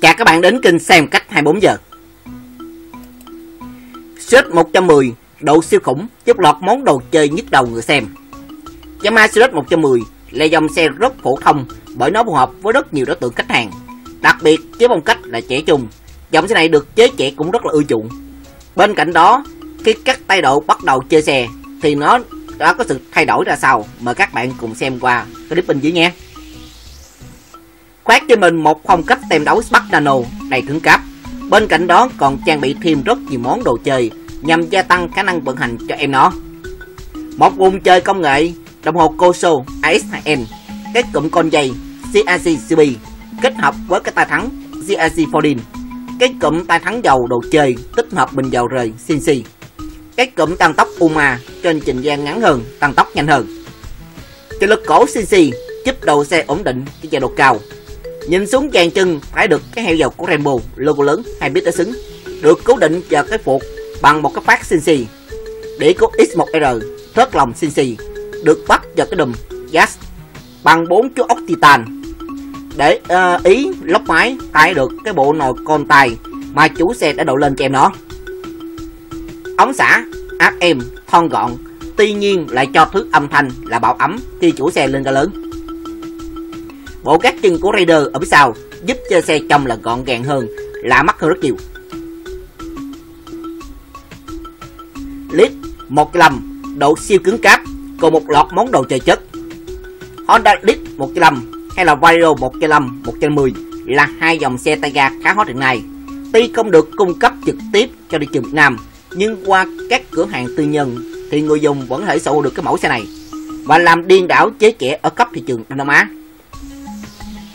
Chào các bạn đến kênh Xem Cách 24 giờ. Sirius 110 độ siêu khủng giúp lọt món đồ chơi nhức đầu người xem. Yamaha Sirius 110 là dòng xe rất phổ thông bởi nó phù hợp với rất nhiều đối tượng khách hàng, đặc biệt với phong cách là trẻ trung. Dòng xe này được chế trẻ cũng rất là ưa chuộng. Bên cạnh đó, khi các tay độ bắt đầu chơi xe thì nó đã có sự thay đổi ra sao, mời các bạn cùng xem qua clip bên dưới nhé. Khoác cho mình một phong cách tem đấu Spark Nano đầy cứng cáp. Bên cạnh đó còn trang bị thêm rất nhiều món đồ chơi nhằm gia tăng khả năng vận hành cho em nó. Một vùng chơi công nghệ đồng hồ Koso Rx2n, các cụm con dây CIC CB kết hợp với cái tay thắng CRG Fordin, các cụm tay thắng dầu đồ chơi tích hợp bình dầu rời CNC, các cụm tăng tốc uma trên trình gian ngắn hơn, tăng tốc nhanh hơn. Cho lực cổ CNC giúp đầu xe ổn định cho chạy độ cao. Nhìn xuống dàn chân phải được cái heo dầu của Rainbow logo lớn 2m đã xứng, được cố định vào cái phuộc bằng một cái phát CNC. Đĩa của X1r thớt lòng CNC được bắt vào cái đùm gas bằng 4 chú ốc Titan. Để ý lốc máy tải được cái bộ nồi con tài mà chủ xe đã đậu lên cho em nó. Ống xả áp em thon gọn, tuy nhiên lại cho thứ âm thanh là bảo ấm khi chủ xe lên ga lớn. Bộ gác chân của Raider ở phía sau giúp cho xe trông là gọn gàng hơn, lạ mắt hơn rất nhiều. Click 110 độ siêu cứng cáp cùng một loạt món đồ chơi chất. Honda Click 110 hay là Raider 110, 110 là hai dòng xe tay ga khá hot hiện nay. Tuy không được cung cấp trực tiếp cho thị trường Việt Nam, nhưng qua các cửa hàng tư nhân thì người dùng vẫn thể sở hữu được cái mẫu xe này và làm điên đảo chế trẻ ở khắp thị trường Đông Nam Á.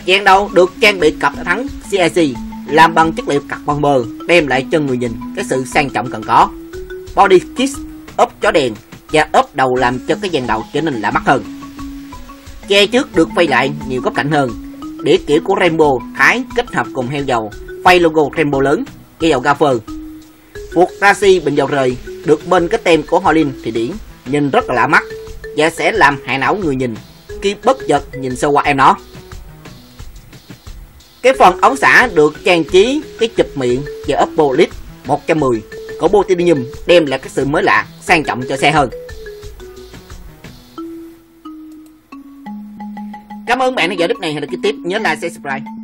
Dàn đầu được trang bị cặp thắng CIC làm bằng chất liệu carbon mờ, đem lại cho người nhìn cái sự sang trọng cần có. Body kit ốp chó đèn và ốp đầu làm cho cái dàn đầu trở nên lạ mắt hơn. Che trước được quay lại nhiều góc cạnh hơn. Đĩa kiểu của Rainbow Thái kết hợp cùng heo dầu, quay logo Rainbow lớn, cái dầu gaffer. Phuộc rasi bình dầu rời được bên cái tem của Holland Thụy Điển, nhìn rất là lạ mắt và sẽ làm hại não người nhìn khi bất chợt nhìn sâu qua em nó. Cái phần ống xả được trang trí cái chụp miệng và ốp Click 110 của Titanium, đem lại cái sự mới lạ, sang trọng cho xe hơn. Cảm ơn bạn đã theo dõi clip này, hãy đăng ký tiếp, nhớ like, share, subscribe.